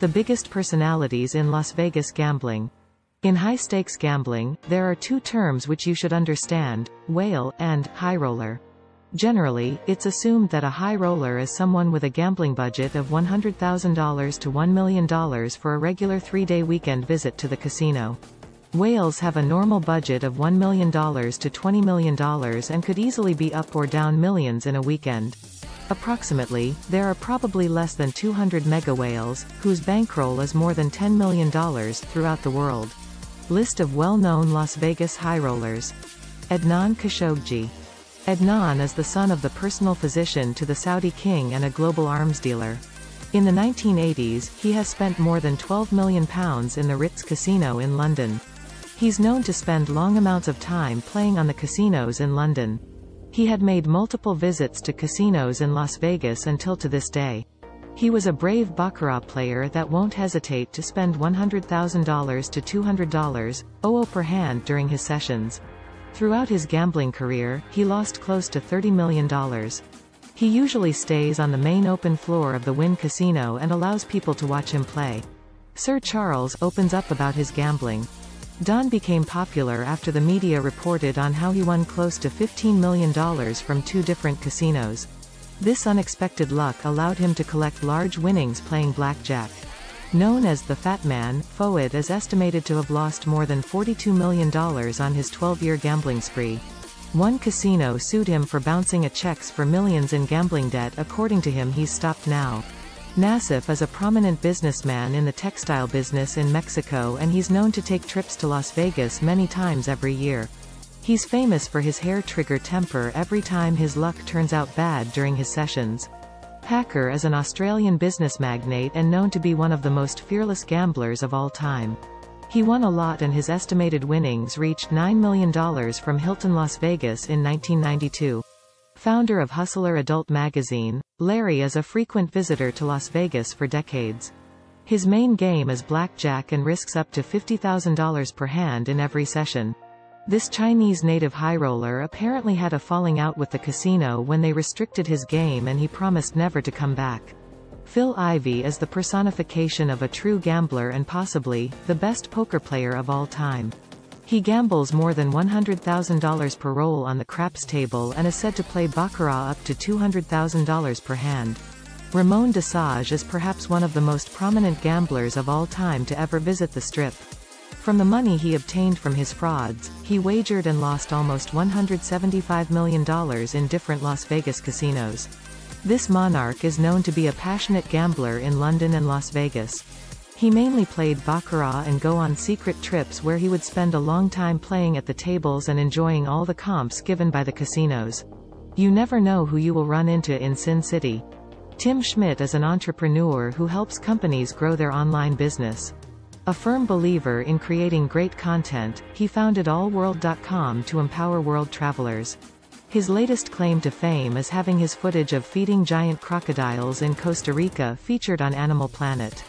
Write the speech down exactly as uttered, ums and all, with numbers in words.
The biggest personalities in Las Vegas gambling. In high-stakes gambling, there are two terms which you should understand, whale, and high roller. Generally, it's assumed that a high roller is someone with a gambling budget of one hundred thousand dollars to one million dollars for a regular three-day weekend visit to the casino. Whales have a normal budget of one million dollars to twenty million dollars and could easily be up or down millions in a weekend. Approximately, there are probably less than two hundred mega whales, whose bankroll is more than ten million dollars throughout the world. List of well-known Las Vegas high rollers. Adnan Khashoggi. Adnan is the son of the personal physician to the Saudi king and a global arms dealer. In the nineteen eighties, he has spent more than twelve million pounds in the Ritz Casino in London. He's known to spend long amounts of time playing on the casinos in London. He had made multiple visits to casinos in Las Vegas until to this day. He was a brave baccarat player that won't hesitate to spend one hundred thousand dollars to two hundred thousand dollars per hand during his sessions. Throughout his gambling career, he lost close to thirty million dollars. He usually stays on the main open floor of the Wynn Casino and allows people to watch him play. Sir Charles opens up about his gambling. Don became popular after the media reported on how he won close to fifteen million dollars from two different casinos. This unexpected luck allowed him to collect large winnings playing blackjack. Known as the Fat Man, Fouad is estimated to have lost more than forty-two million dollars on his twelve-year gambling spree. One casino sued him for bouncing a checks for millions in gambling debt. According to him, he's stopped now. Nassif is a prominent businessman in the textile business in Mexico, and he's known to take trips to Las Vegas many times every year. He's famous for his hair-trigger temper every time his luck turns out bad during his sessions. Packer is an Australian business magnate and known to be one of the most fearless gamblers of all time. He won a lot, and his estimated winnings reached nine million dollars from Hilton Las Vegas in nineteen ninety-two. Founder of Hustler Adult magazine, Larry is a frequent visitor to Las Vegas for decades. His main game is blackjack and risks up to fifty thousand dollars per hand in every session. This Chinese native high roller apparently had a falling out with the casino when they restricted his game, and he promised never to come back. Phil Ivey is the personification of a true gambler and possibly the best poker player of all time. He gambles more than one hundred thousand dollars per roll on the craps table and is said to play baccarat up to two hundred thousand dollars per hand. Ramon Desage is perhaps one of the most prominent gamblers of all time to ever visit the Strip. From the money he obtained from his frauds, he wagered and lost almost one hundred seventy-five million dollars in different Las Vegas casinos. This monarch is known to be a passionate gambler in London and Las Vegas. He mainly played baccarat and go on secret trips where he would spend a long time playing at the tables and enjoying all the comps given by the casinos. You never know who you will run into in Sin City. Tim Schmidt is an entrepreneur who helps companies grow their online business. A firm believer in creating great content, he founded all world dot com to empower world travelers. His latest claim to fame is having his footage of feeding giant crocodiles in Costa Rica featured on Animal Planet.